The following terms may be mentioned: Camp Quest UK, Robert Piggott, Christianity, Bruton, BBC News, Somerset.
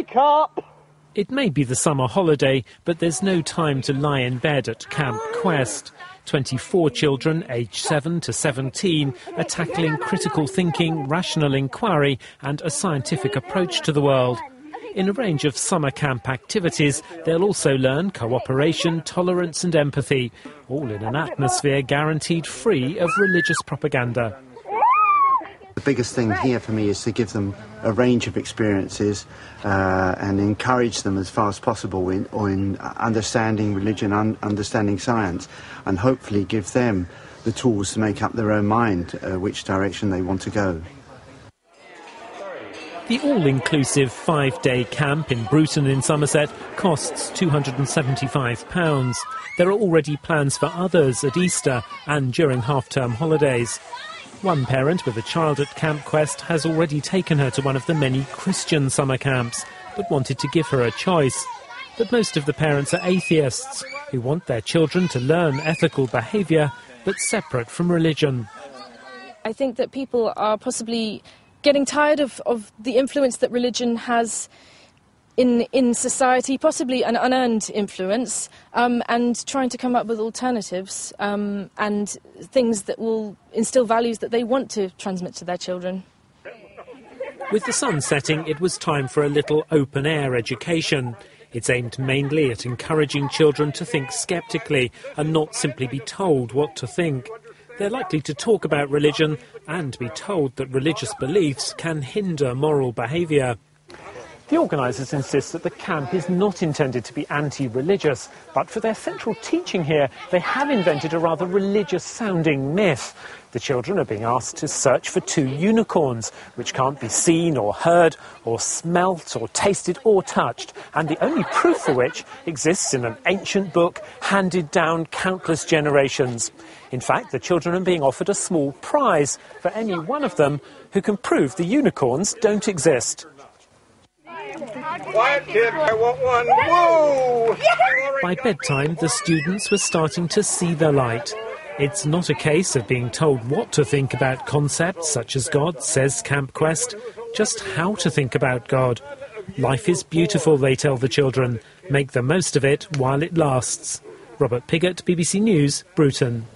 Wake up! It may be the summer holiday, but there's no time to lie in bed at Camp Quest. 24 children aged 7 to 17 are tackling critical thinking, rational inquiry and a scientific approach to the world. In a range of summer camp activities, they'll also learn cooperation, tolerance and empathy, all in an atmosphere guaranteed free of religious propaganda. The biggest thing here for me is to give them a range of experiences and encourage them as far as possible in understanding religion and understanding science, and hopefully give them the tools to make up their own mind which direction they want to go. The all-inclusive five-day camp in Bruton in Somerset costs £275. There are already plans for others at Easter and during half-term holidays. One parent with a child at Camp Quest has already taken her to one of the many Christian summer camps, but wanted to give her a choice. But most of the parents are atheists, who want their children to learn ethical behaviour, but separate from religion. I think that people are possibly getting tired of the influence that religion has in society, possibly an unearned influence, and trying to come up with alternatives and things that will instill values that they want to transmit to their children. With the sun setting, it was time for a little open-air education. It's aimed mainly at encouraging children to think sceptically and not simply be told what to think. They're likely to talk about religion and be told that religious beliefs can hinder moral behaviour. The organisers insist that the camp is not intended to be anti-religious, but for their central teaching here, they have invented a rather religious-sounding myth. The children are being asked to search for two unicorns, which can't be seen or heard or smelt or tasted or touched, and the only proof for which exists in an ancient book handed down countless generations. In fact, the children are being offered a small prize for any one of them who can prove the unicorns don't exist. Quiet, kid. I want one. Whoa! By bedtime, the students were starting to see the light. It's not a case of being told what to think about concepts such as God, says Camp Quest, just how to think about God. Life is beautiful, they tell the children. Make the most of it while it lasts. Robert Piggott, BBC News, Bruton.